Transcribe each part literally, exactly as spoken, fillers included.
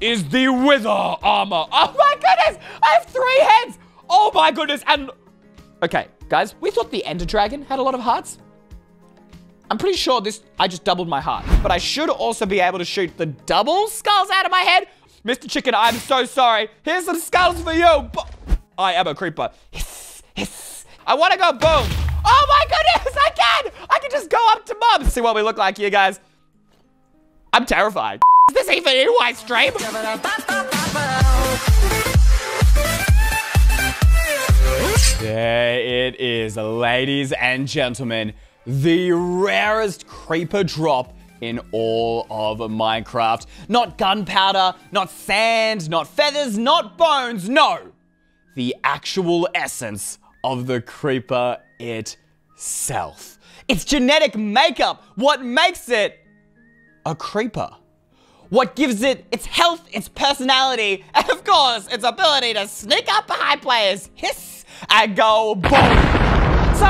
is the wither armor. Oh my goodness, I have three heads. Oh my goodness, and... Okay, guys, we thought the Ender Dragon had a lot of hearts. I'm pretty sure this... I just doubled my heart. But I should also be able to shoot the double skulls out of my head. Mister Chicken, I'm so sorry. Here's some skulls for you. I am a creeper. Yes, yes. I want to go boom. Oh my goodness, I can. I can just go up to Mum and see what we look like here, guys. I'm terrified. Is this even in my stream? There it is, ladies and gentlemen. The rarest creeper drop in all of Minecraft. Not gunpowder, not sand, not feathers, not bones, no. The actual essence of the creeper itself. Its genetic makeup, what makes it a creeper. What gives it its health, its personality, and of course, its ability to sneak up behind players, hiss, and go boom. So,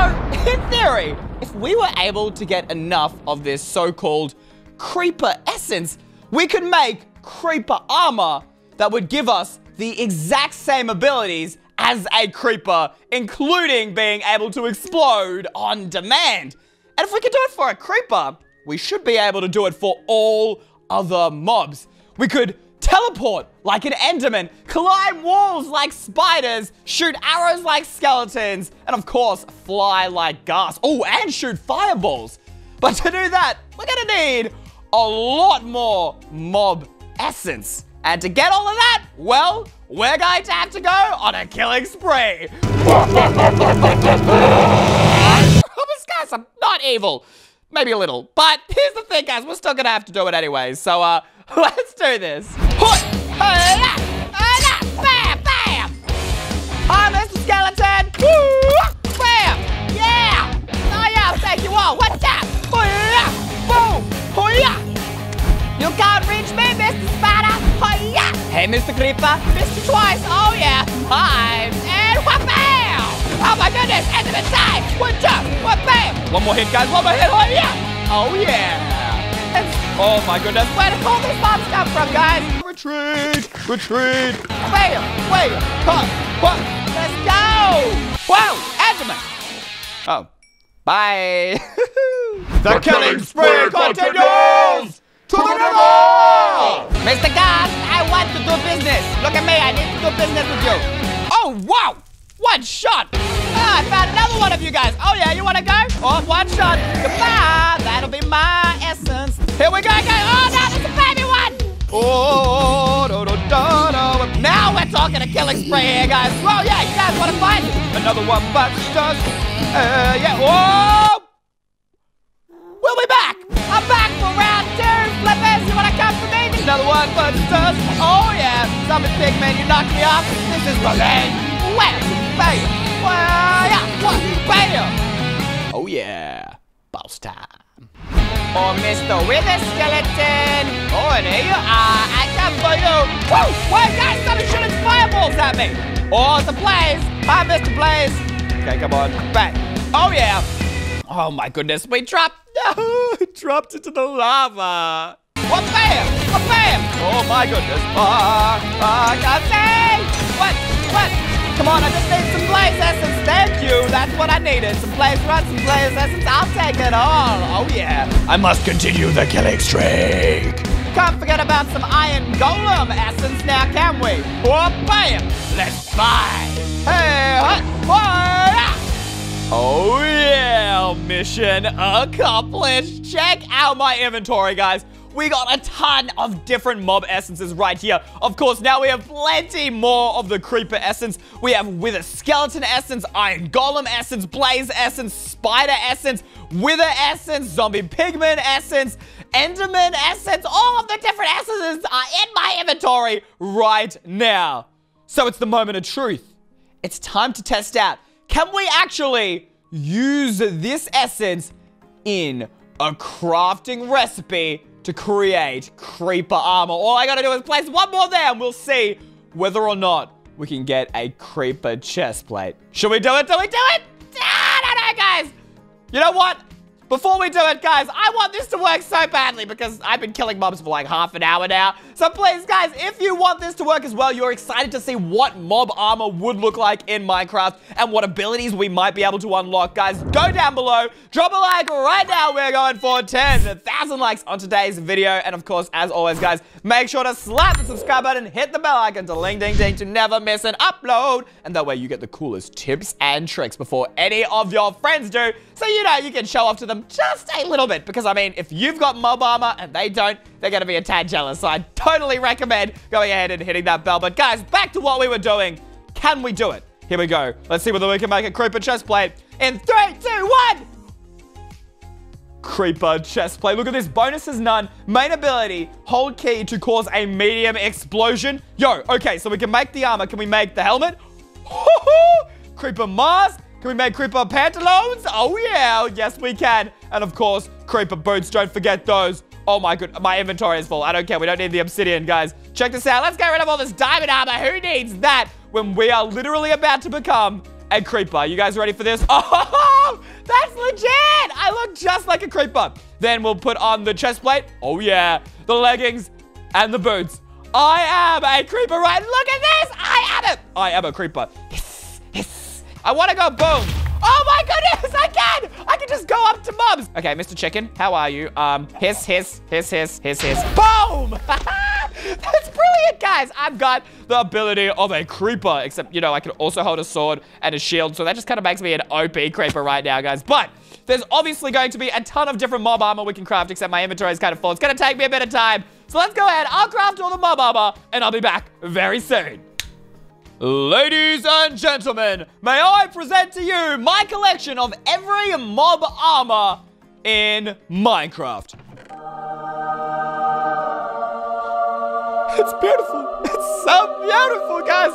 in theory, if we were able to get enough of this so-called creeper essence, we could make creeper armor that would give us the exact same abilities as a creeper, including being able to explode on demand. And if we could do it for a creeper, we should be able to do it for all other mobs. We could teleport like an Enderman, climb walls like spiders, shoot arrows like skeletons, and of course, fly like gas. Oh, and shoot fireballs. But to do that, we're gonna need a lot more mob essence. And to get all of that, well, we're going to have to go on a killing spree. I promise, guys, I'm not evil. Maybe a little, but here's the thing, guys, we're still gonna have to do it anyway, so uh, let's do this. Bam, bam! I'm Mister Skeleton! Bam! Yeah! Oh yeah, thank you all, what's up? Boom! You can't reach me, Mister Spider! Hey, Mister Creeper! Mister Twice, oh yeah! Five, and wha-bam! Oh my goodness, end of the time! One jump, one bam! One more hit, guys, one more hit, oh yeah! Oh yeah! It's, oh my goodness, where did all these bombs come from, guys? Retreat, retreat! Bam, wait, pop, pop, let's go! Whoa, Enderman! Oh, bye! the, the killing spree continues! To the wall! Mister Gas, I want to do business! Look at me, I need to do business with you! Oh, wow! One shot! Ah, I found another one of you guys! Oh yeah, you wanna go? Oh, one shot! Goodbye! That'll be my essence! Here we go, go! Oh no, there's a baby one! Oh, do, do, do, do. Now we're talking a killing spree here, guys! Well, yeah, you guys wanna fight? Another one bites the dust! Uh, yeah, whoa! We'll be back! I'm back for round two! Flippers, you wanna come for me? Another one bites the dust! Oh yeah! Summon Pigman, you knocked me off! This is revenge! Well! Oh yeah, boss time. Oh, Mister Wither Skeleton. Oh, and here you are. I come for you. Whoa, whoa, guys, stop shooting fireballs at me. Oh, it's a Blaze. Hi, Mister Blaze. Okay, come on, back. Oh yeah. Oh my goodness, we dropped. No, dropped into the lava. What oh, bam? What oh, bam? Oh my goodness. Ah, oh, ah, oh, can't see. What? What? Come on, I just need some Blaze Essence, thank you. That's what I needed, some Blaze Run, some Blaze Essence. I'll take it all, oh yeah. I must continue the killing streak. Can't forget about some Iron Golem Essence now, can we? Whoop, bam, let's fly. Hey, hot, fire. Oh yeah, mission accomplished. Check out my inventory, guys. We got a ton of different mob essences right here. Of course, now we have plenty more of the creeper essence. We have Wither Skeleton essence, Iron Golem essence, Blaze essence, Spider essence, Wither essence, Zombie Pigman essence, Enderman essence. All of the different essences are in my inventory right now. So it's the moment of truth. It's time to test out. Can we actually use this essence in a crafting recipe to create creeper armor? All I gotta do is place one more there and we'll see whether or not we can get a creeper chest plate. Should we do it? Do we do it? Ah, no, no, guys. You know what? Before we do it, guys, I want this to work so badly because I've been killing mobs for like half an hour now. So please, guys, if you want this to work as well, you're excited to see what mob armor would look like in Minecraft and what abilities we might be able to unlock, guys, go down below, drop a like right now. We're going for ten thousand likes on today's video. And of course, as always, guys, make sure to slap the subscribe button, hit the bell icon to ling ding ding to never miss an upload. And that way you get the coolest tips and tricks before any of your friends do. So, you know, you can show off to them just a little bit, because I mean, if you've got mob armor and they don't, they're gonna be a tad jealous. So I totally recommend going ahead and hitting that bell. But guys, back to what we were doing. Can we do it? Here we go. Let's see whether we can make a creeper chestplate in three, two, one. Creeper chestplate. Look at this. Bonus is none. Main ability, hold key to cause a medium explosion. Yo, okay, so we can make the armor. Can we make the helmet? Creeper mask. Can we make creeper pantaloons? Oh yeah, yes we can. And of course, creeper boots, don't forget those. Oh my good, my inventory is full. I don't care, we don't need the obsidian, guys. Check this out, let's get rid of all this diamond armor. Who needs that when we are literally about to become a creeper? You guys ready for this? Oh, that's legit! I look just like a creeper. Then we'll put on the chest plate. Oh yeah, the leggings and the boots. I am a creeper, right? Look at this, I am it. I am a creeper. Yes, yes. I want to go boom. Oh my goodness, I can! I can just go up to mobs. Okay, Mister Chicken, how are you? Um, hiss, hiss, hiss, hiss, hiss, hiss. Boom! That's brilliant, guys. I've got the ability of a creeper, except, you know, I can also hold a sword and a shield, so that just kind of makes me an O P creeper right now, guys. But there's obviously going to be a ton of different mob armor we can craft, except my inventory is kind of full. It's going to take me a bit of time. So let's go ahead. I'll craft all the mob armor, and I'll be back very soon. Ladies and gentlemen, may I present to you my collection of every mob armor in Minecraft. It's beautiful. It's so beautiful, guys.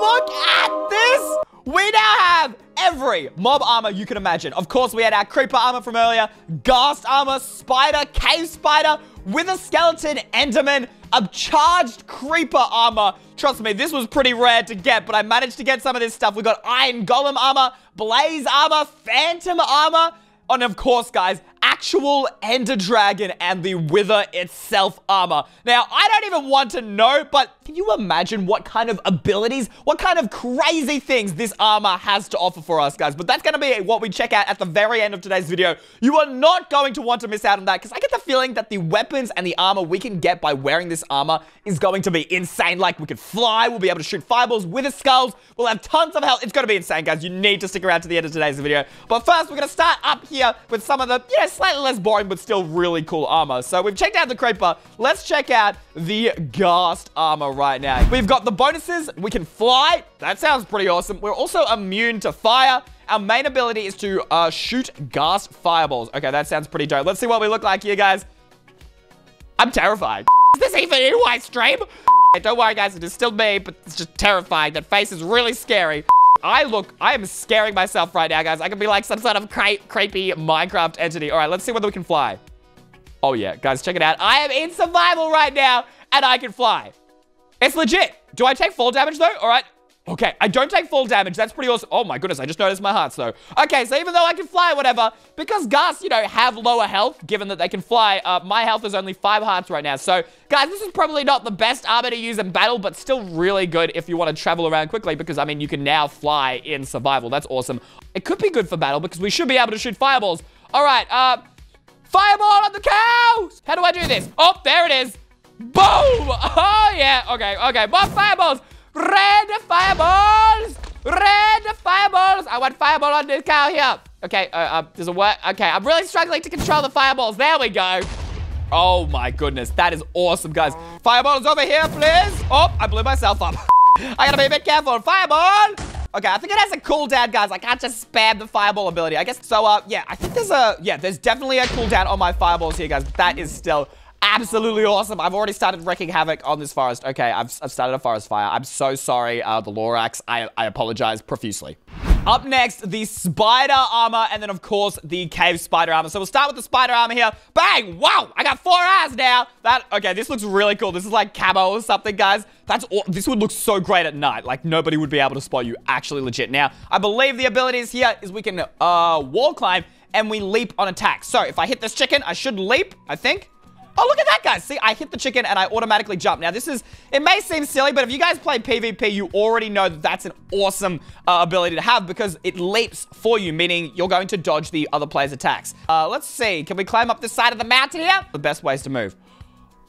Look at this. We now have every mob armor you can imagine. Of course, we had our creeper armor from earlier, ghast armor, spider, cave spider, wither skeleton, enderman, upcharged creeper armor. Trust me, this was pretty rare to get, but I managed to get some of this stuff. We got iron golem armor, blaze armor, phantom armor, and of course, guys, actual ender dragon and the wither itself armor. Now, I don't even want to know, but can you imagine what kind of abilities, what kind of crazy things this armor has to offer for us, guys? But that's going to be what we check out at the very end of today's video. You are not going to want to miss out on that, because I get the feeling that the weapons and the armor we can get by wearing this armor is going to be insane. Like, we could fly, we'll be able to shoot fireballs, wither skulls, we'll have tons of health. It's going to be insane, guys. You need to stick around to the end of today's video. But first, we're going to start up here with some of the, you know, slightly less boring, but still really cool armor. So we've checked out the creeper. Let's check out the ghast armor right now. We've got the bonuses. We can fly. That sounds pretty awesome. We're also immune to fire. Our main ability is to uh, shoot ghast fireballs. Okay, that sounds pretty dope. Let's see what we look like here, guys. I'm terrified. Is this even in my stream? Don't worry, guys. It is still me, but it's just terrifying. That face is really scary. I look, I am scaring myself right now, guys. I could be like some sort of cre creepy Minecraft entity. All right, let's see whether we can fly. Oh yeah, guys, check it out. I am in survival right now, and I can fly. It's legit. Do I take fall damage though? All right. Okay, I don't take fall damage. That's pretty awesome. Oh my goodness, I just noticed my heart's low. Okay, so even though I can fly, whatever, because ghasts, you know, have lower health, given that they can fly, uh, my health is only five hearts right now. So, guys, this is probably not the best armor to use in battle, but still really good if you want to travel around quickly, because, I mean, you can now fly in survival. That's awesome. It could be good for battle, because we should be able to shoot fireballs. All right, uh, fireball on the cows! How do I do this? Oh, there it is. Boom! Oh, yeah, okay, okay, more fireballs! Red fireballs! Red fireballs! I want fireball on this cow here. Okay, uh, uh, does it work? Okay, I'm really struggling to control the fireballs. There we go. Oh my goodness, that is awesome, guys. Fireballs over here, please. Oh, I blew myself up. I gotta be a bit careful. Fireball! Okay, I think it has a cooldown, guys. I can't just spam the fireball ability, I guess. So, uh, yeah, I think there's a, yeah, there's definitely a cooldown on my fireballs here, guys. But that is still absolutely awesome. I've already started wrecking havoc on this forest. Okay, I've, I've started a forest fire. I'm so sorry, uh, the Lorax. I, I apologize profusely. Up next, the spider armor, and then, of course, the cave spider armor. So we'll start with the spider armor here. Bang! Wow! I got four eyes now! That, okay, this looks really cool. This is like camo or something, guys. That's all, this would look so great at night. Like, nobody would be able to spot you. Actually legit. Now, I believe the abilities here is we can, uh, wall climb and we leap on attack. So if I hit this chicken, I should leap, I think. Oh, look at that, guys. See, I hit the chicken and I automatically jump. Now, this is, it may seem silly, but if you guys play PvP, you already know that that's an awesome uh, ability to have because it leaps for you, meaning you're going to dodge the other player's attacks. Uh, let's see. Can we climb up this side of the mountain here? The best ways to move.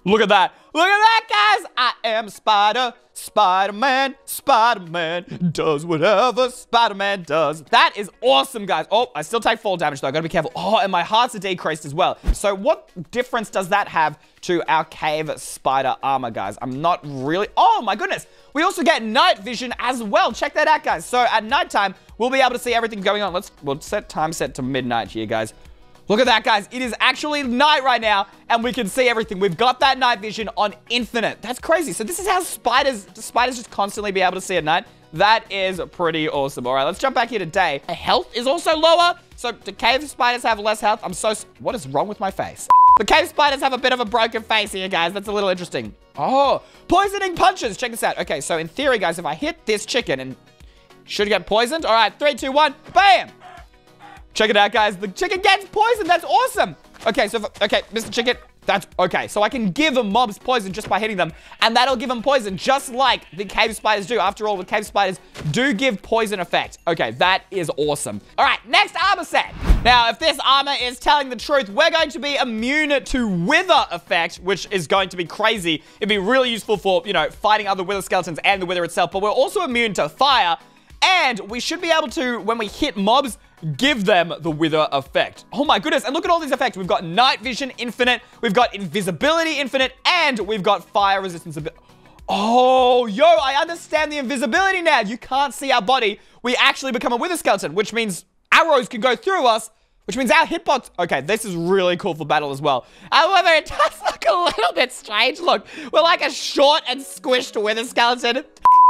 Look at that. Look at that, guys. I am Spider. Spider-Man. Spider-Man does whatever Spider-Man does. That is awesome, guys. Oh, I still take fall damage, though. I gotta be careful. Oh, and my hearts are decreased as well. So what difference does that have to our cave spider armor, guys? I'm not really... Oh, my goodness. We also get night vision as well. Check that out, guys. So at nighttime, we'll be able to see everything going on. Let's... We'll set time set to midnight here, guys. Look at that, guys. It is actually night right now, and we can see everything. We've got that night vision on infinite. That's crazy. So this is how spiders spiders just constantly be able to see at night. That is pretty awesome. All right, let's jump back here today. Health is also lower. So do cave spiders have less health? I'm so... What is wrong with my face? The cave spiders have a bit of a broken face here, guys. That's a little interesting. Oh, poisoning punches. Check this out. Okay, so in theory, guys, if I hit this chicken and... Should get poisoned. All right, three, two, one. Bam! Check it out, guys. The chicken gets poisoned. That's awesome. Okay, so, if, okay, Mister Chicken. That's, okay, so I can give mobs poison just by hitting them, and that'll give them poison just like the cave spiders do. After all, the cave spiders do give poison effect. Okay, that is awesome. All right, next armor set. Now, if this armor is telling the truth, we're going to be immune to wither effect, which is going to be crazy. It'd be really useful for, you know, fighting other wither skeletons and the wither itself, but we're also immune to fire, and we should be able to, when we hit mobs, give them the wither effect. Oh my goodness, and look at all these effects. We've got night vision infinite, we've got invisibility infinite, and we've got fire resistance ability. Oh, yo, I understand the invisibility now. You can't see our body. We actually become a wither skeleton, which means arrows can go through us, which means our hitbox... Okay, this is really cool for battle as well. However, it does look a little bit strange. Look, we're like a short and squished wither skeleton,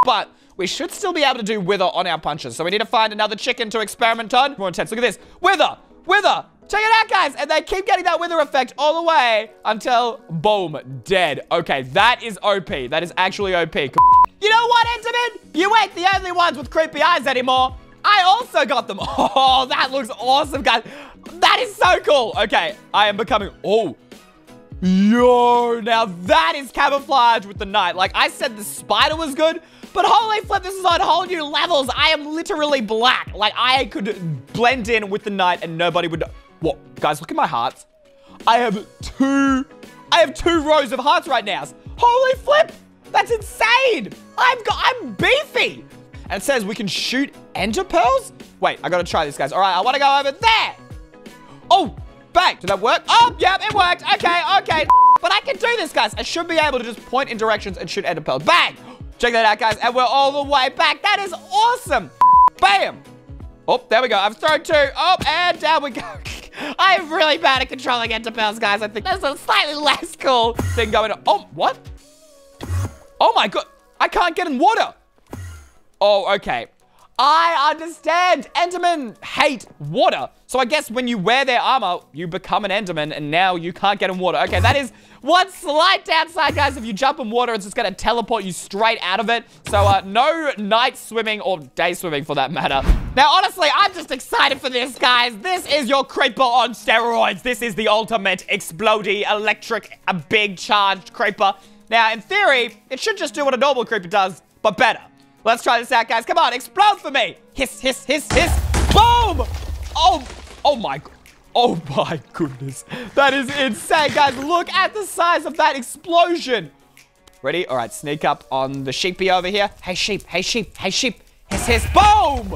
but... we should still be able to do wither on our punches. So we need to find another chicken to experiment on. More intense. Look at this. Wither. Wither. Check it out, guys. And they keep getting that wither effect all the way until, boom, dead. Okay, that is O P. That is actually O P. You know what, Enderman? You ain't the only ones with creepy eyes anymore. I also got them. Oh, that looks awesome, guys. That is so cool. Okay, I am becoming... Oh. Yo, now that is camouflage with the night. Like I said, the spider was good, but holy flip, this is on whole new levels. I am literally black. Like I could blend in with the night and nobody would know. What? Guys, look at my hearts. I have two, I have two rows of hearts right now. Holy flip, that's insane. I've got, I'm beefy. And it says we can shoot ender pearls? Wait, I gotta try this, guys. All right, I wanna go over there. Oh. Bang! Did that work? Oh, yep, it worked. Okay, okay. But I can do this, guys. I should be able to just point in directions and shoot ender pearls. Bang! Check that out, guys. And we're all the way back. That is awesome. Bam! Oh, there we go. I've thrown two. Oh, and down we go. I'm really bad at controlling ender pearls, guys. I think that's a slightly less cool thing going on. Oh, what? Oh, my God. I can't get in water. Oh, okay. I understand. Endermen hate water. So I guess when you wear their armor, you become an Enderman and now you can't get in water. Okay, that is one slight downside, guys. If you jump in water, it's just gonna teleport you straight out of it. So uh, no night swimming or day swimming for that matter. Now, honestly, I'm just excited for this, guys. This is your creeper on steroids. This is the ultimate explodey, electric, a big charged creeper. Now, in theory, it should just do what a normal creeper does, but better. Let's try this out, guys. Come on, explode for me. Hiss, hiss, hiss, hiss. Boom! Oh, oh my, oh my goodness. That is insane, guys. Look at the size of that explosion. Ready? All right, sneak up on the sheepy over here. Hey, sheep, hey, sheep, hey, sheep. Hiss, hiss, boom!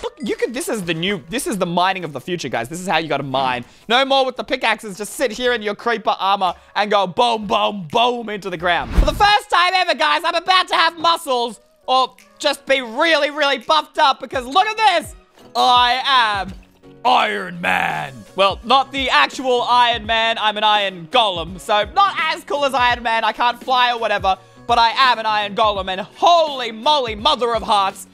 Look, you could, this is the new, this is the mining of the future, guys. This is how you gotta mine. No more with the pickaxes. Just sit here in your creeper armor and go boom, boom, boom into the ground. For the first time ever, guys, I'm about to have muscles. Or just be really, really buffed up because look at this. I am Iron Man. Well, not the actual Iron Man. I'm an iron golem. So not as cool as Iron Man. I can't fly or whatever, but I am an iron golem. And holy moly, mother of hearts.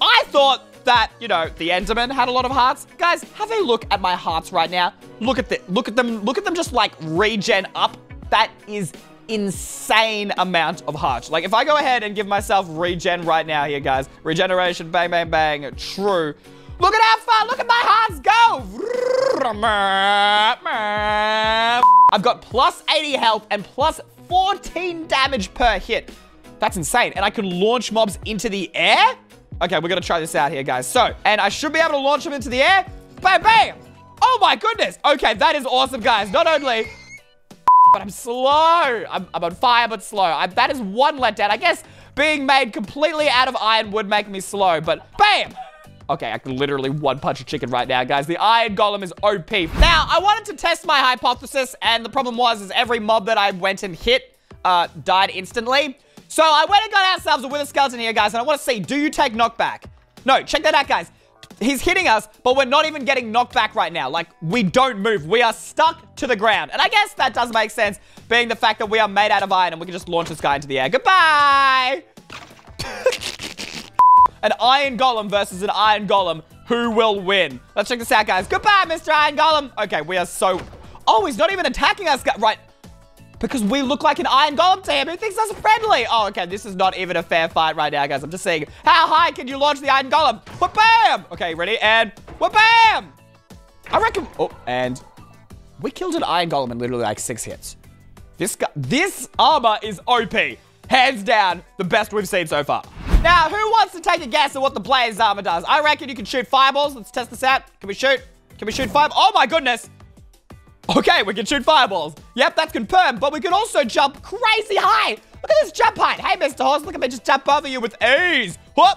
I thought that, you know, the Enderman had a lot of hearts. Guys, have a look at my hearts right now. Look at the, look at them. Look at them just like regen up. That is insane amount of hearts. Like if I go ahead and give myself regen right now here, guys, regeneration, bang, bang, bang, true. Look at how far, look at my hearts go. I've got plus eighty health and plus fourteen damage per hit. That's insane. And I can launch mobs into the air? Okay, we're gonna try this out here, guys. So, and I should be able to launch them into the air. Bam, bam. Oh my goodness. Okay, that is awesome, guys. Not only, but I'm slow. I'm, I'm on fire, but slow. I, that is one letdown. I guess being made completely out of iron would make me slow, but bam. Okay, I can literally one punch a chicken right now, guys. The iron golem is O P. Now, I wanted to test my hypothesis, and the problem was is every mob that I went and hit uh, died instantly. So I went and got ourselves a wither skeleton here, guys, and I want to see, do you take knockback? No, check that out, guys. He's hitting us, but we're not even getting knocked back right now. Like, we don't move. We are stuck to the ground. And I guess that does make sense, being the fact that we are made out of iron and we can just launch this guy into the air. Goodbye! An iron golem versus an iron golem. Who will win? Let's check this out, guys. Goodbye, Mister Iron Golem. Okay, we are so... Oh, he's not even attacking us, right? Because we look like an iron golem to him. He thinks us friendly. Oh, okay, this is not even a fair fight right now, guys. I'm just saying, how high can you launch the iron golem? Wha-bam! Okay, ready? And wha-bam! I reckon... Oh, and we killed an iron golem in literally like six hits. This guy... This armor is O P. Hands down, the best we've seen so far. Now, who wants to take a guess at what the player's armor does? I reckon you can shoot fireballs. Let's test this out. Can we shoot? Can we shoot fireballs? Oh my goodness. Okay, we can shoot fireballs. Yep, that's confirmed, but we can also jump crazy high. Look at this jump height. Hey, Mister Horse, look at me just jump over you with ease. Whoop.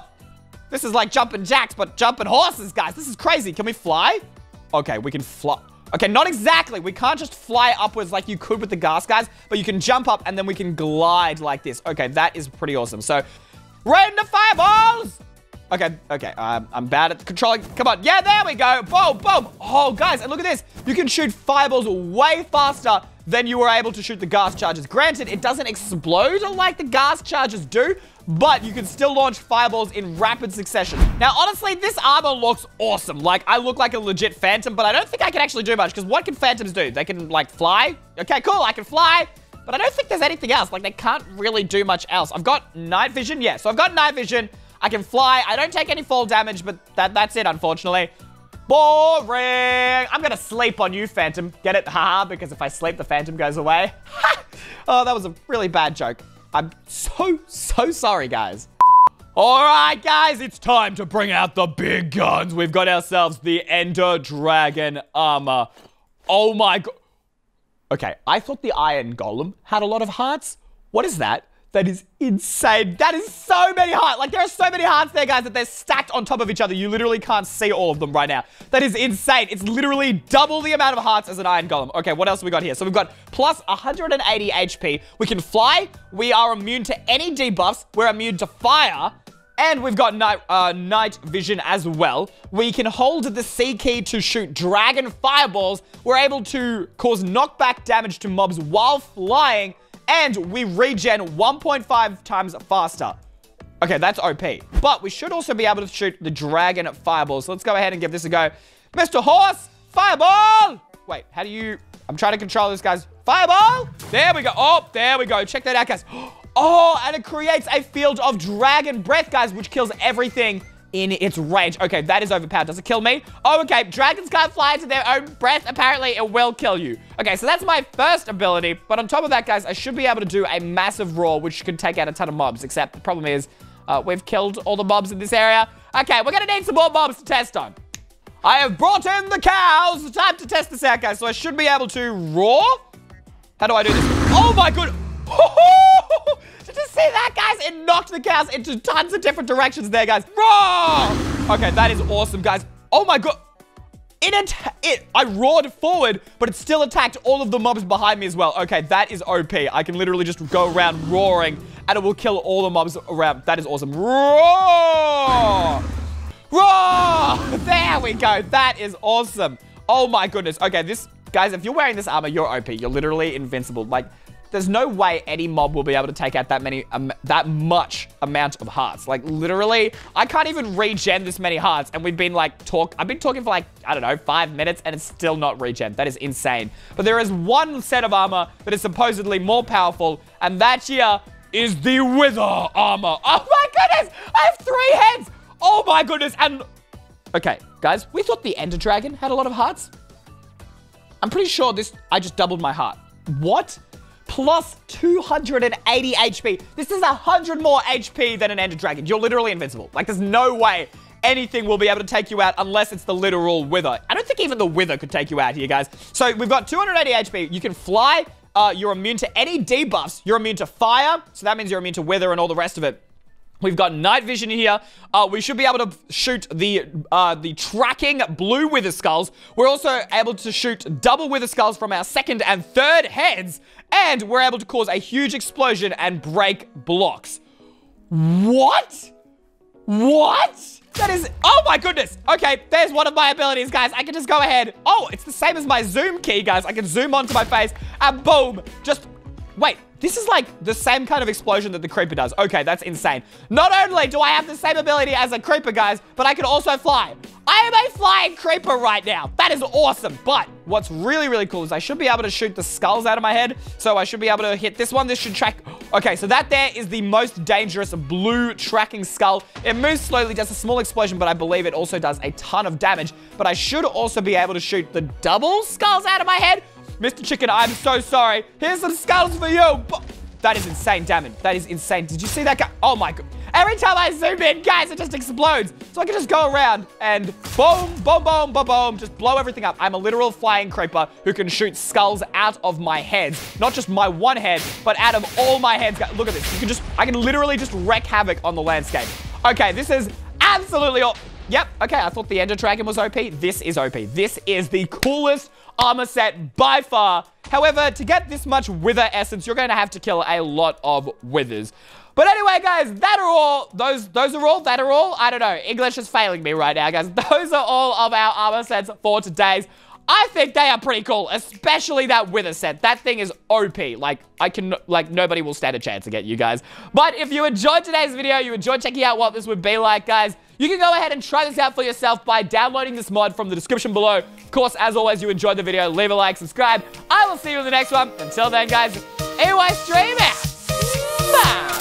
This is like jumping jacks, but jumping horses, guys. This is crazy. Can we fly? Okay, we can fly. Okay, not exactly. We can't just fly upwards like you could with the gas, guys, but you can jump up and then we can glide like this. Okay, that is pretty awesome. So... right into fireballs! Okay, okay, um, I'm bad at controlling. Come on, yeah, there we go. Boom, boom. Oh, guys, and look at this. You can shoot fireballs way faster than you were able to shoot the gas charges. Granted, it doesn't explode like the gas charges do, but you can still launch fireballs in rapid succession. Now, honestly, this armor looks awesome. Like, I look like a legit phantom, but I don't think I can actually do much, because what can phantoms do? They can, like, fly? Okay, cool, I can fly. But I don't think there's anything else. Like, they can't really do much else. I've got night vision. Yeah, so I've got night vision. I can fly. I don't take any fall damage, but that, that's it, unfortunately. Boring. I'm going to sleep on you, Phantom. Get it? Haha, because if I sleep, the Phantom goes away. Oh, that was a really bad joke. I'm so, so sorry, guys. All right, guys, it's time to bring out the big guns. We've got ourselves the Ender Dragon armor. Oh, my God. Okay, I thought the iron golem had a lot of hearts. What is that? That is insane. That is so many hearts. Like, there are so many hearts there, guys, that they're stacked on top of each other. You literally can't see all of them right now. That is insane. It's literally double the amount of hearts as an iron golem. Okay, what else have we got here? So we've got plus one hundred eighty H P. We can fly. We are immune to any debuffs. We're immune to fire. And we've got night, uh, night vision as well. We can hold the C key to shoot dragon fireballs. We're able to cause knockback damage to mobs while flying. And we regen one point five times faster. Okay, that's O P. But we should also be able to shoot the dragon fireballs. So let's go ahead and give this a go. Mister Horse, fireball! Wait, how do you... I'm trying to control this, guys. Fireball! There we go. Oh, there we go. Check that out, guys. Oh, and it creates a field of dragon breath, guys, which kills everything in its range. Okay, that is overpowered. Does it kill me? Oh, okay. Dragons can't fly into their own breath. Apparently, it will kill you. Okay, so that's my first ability. But on top of that, guys, I should be able to do a massive roar, which can take out a ton of mobs. Except the problem is uh, we've killed all the mobs in this area. Okay, we're going to need some more mobs to test on. I have brought in the cows. It's time to test this out, guys. So I should be able to roar. How do I do this? Oh, my good. Did you see that, guys? It knocked the cows into tons of different directions there, guys. Roar! Okay, that is awesome, guys. Oh, my God. It, it, I roared forward, but it still attacked all of the mobs behind me as well. Okay, that is O P. I can literally just go around roaring, and it will kill all the mobs around. That is awesome. Roar! Roar! There we go. That is awesome. Oh, my goodness. Okay, this... Guys, if you're wearing this armor, you're O P. You're literally invincible. Like... There's no way any mob will be able to take out that many, um, that much amount of hearts. Like, literally, I can't even regen this many hearts. And we've been, like, talk... I've been talking for, like, I don't know, five minutes, and it's still not regen. That is insane. But there is one set of armor that is supposedly more powerful, and that here is the Wither armor. Oh, my goodness! I have three heads! Oh, my goodness! And Okay, guys, we thought the Ender Dragon had a lot of hearts. I'm pretty sure this... I just doubled my heart. What? Plus two hundred eighty H P. This is one hundred more H P than an Ender Dragon. You're literally invincible. Like, there's no way anything will be able to take you out unless it's the literal Wither. I don't think even the Wither could take you out here, guys. So we've got two hundred eighty H P. You can fly. Uh, you're immune to any debuffs. You're immune to fire. So that means you're immune to Wither and all the rest of it. We've got night vision here. Uh, we should be able to shoot the uh, the tracking blue wither skulls. We're also able to shoot double wither skulls from our second and third heads. And we're able to cause a huge explosion and break blocks. What? What? That is... Oh, my goodness. Okay, there's one of my abilities, guys. I can just go ahead. Oh, it's the same as my zoom key, guys. I can zoom onto my face and boom. Just... Wait, this is like the same kind of explosion that the creeper does. Okay, that's insane. Not only do I have the same ability as a creeper, guys, but I can also fly. I am a flying creeper right now. That is awesome. But what's really, really cool is I should be able to shoot the skulls out of my head. So I should be able to hit this one. This should track. Okay, so that there is the most dangerous blue tracking skull. It moves slowly, does a small explosion, but I believe it also does a ton of damage. But I should also be able to shoot the double skulls out of my head. Mister Chicken, I'm so sorry. Here's some skulls for you. That is insane damage. That is insane. Did you see that guy? Oh my god. Every time I zoom in, guys, it just explodes. So I can just go around and boom, boom, boom, boom, boom. Just blow everything up. I'm a literal flying creeper who can shoot skulls out of my heads. Not just my one head, but out of all my heads. Look at this. You can just, I can literally just wreak havoc on the landscape. Okay, this is absolutely all. Yep, okay, I thought the Ender Dragon was O P. This is O P. This is the coolest armor set by far. However, to get this much wither essence, you're going to have to kill a lot of withers. But anyway, guys, that are all. Those those are all. That are all. I don't know. English is failing me right now, guys. Those are all of our armor sets for today's. I think they are pretty cool, especially that wither set. That thing is O P. Like, I can, like, nobody will stand a chance against you guys. But if you enjoyed today's video, you enjoyed checking out what this would be like, guys, you can go ahead and try this out for yourself by downloading this mod from the description below. Of course, as always, you enjoyed the video, leave a like, subscribe. I will see you in the next one. Until then, guys, Eystreem out. Bye.